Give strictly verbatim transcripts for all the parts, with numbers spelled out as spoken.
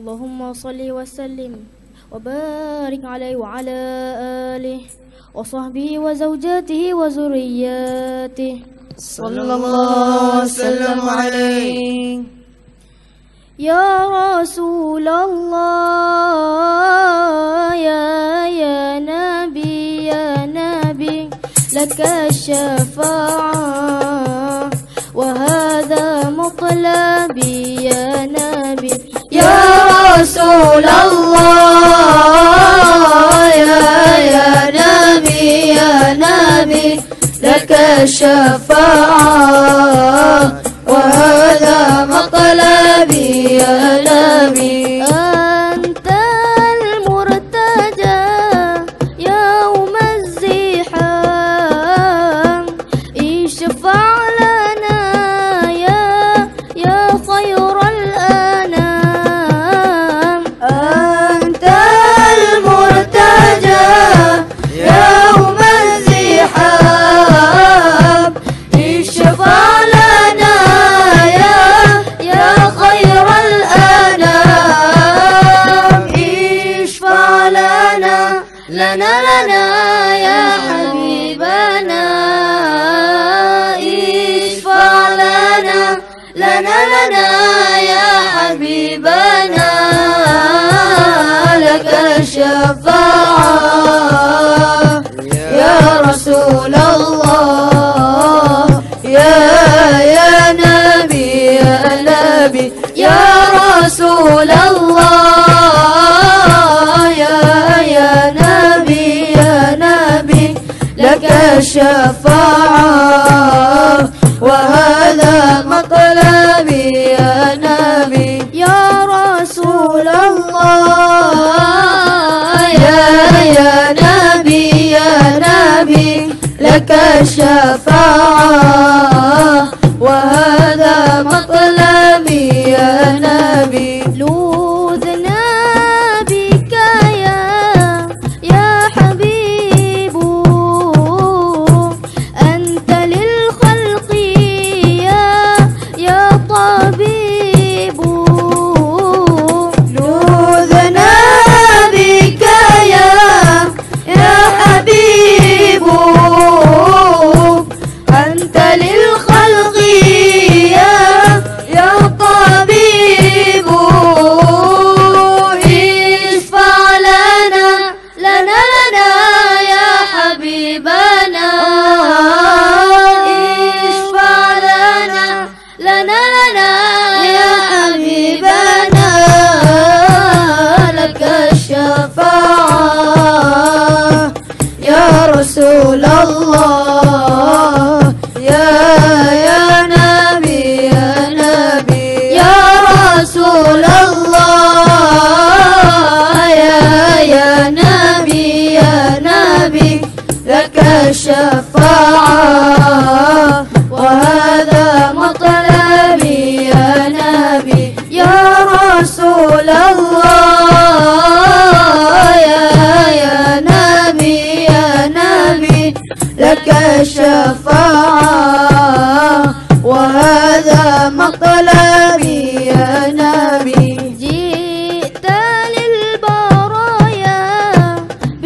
اللهم صل وسلم وبارك عليه وعلى آله وصحبه وزوجاته وذرياته صلى الله وسلم عليه. يا رسول الله يا يا نبي يا نبي لك الشفاعة وهذا مقلبي يا نبي. يا رسول الله يا يا نبي يا نبي لك الشفاعة وهذا مطلبي يا نبي. أنت المرتجى يوم الزحام اشفع لنا يا يا خير الأنام. أنت المرتجى يوم الزحام اشفع لنا لنا يا حبيبنا اشفع لنا لنا لنا يا حبيبنا لك الشفاعة يا رسول الله يا يا نبي يا نبي. يا رسول الله يا يا لك الشفاعة وهذا مطلبي يا نبي. يا رسول الله يا يا نبي يا نبي لك الشفاعة وهذا مطلبي يا نبي. الشفاعة وهذا مطلبي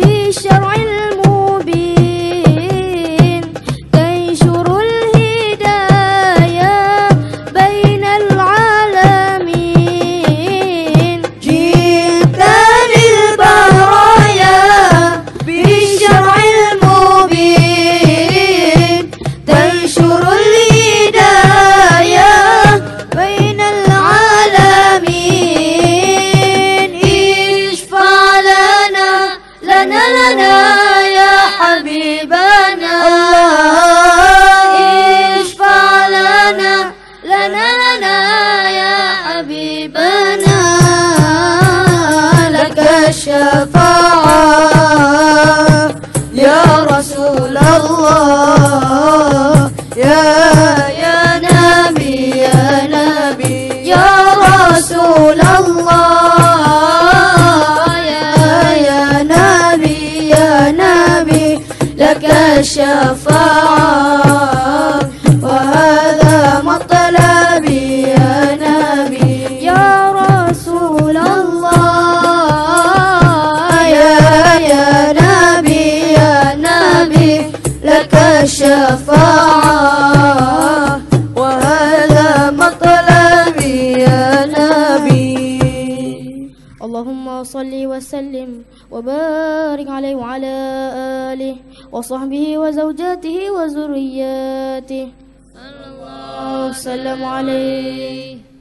يا نبي. يا رسول الله يا يا نبي يا نبي لك الشفاعة وهذا مطلبي يا نبي. الشفاعة يا رسول الله يا يا نبي يا نبي. يا رسول الله يا يا نبي يا نبي لك الشفاعة وهذا مطلبي يا نبي. يا رسول الله اللهم صل وسلم وبارك عليه وعلى آله وصحبه وزوجاته وذرياته صلى الله وسلم عليه.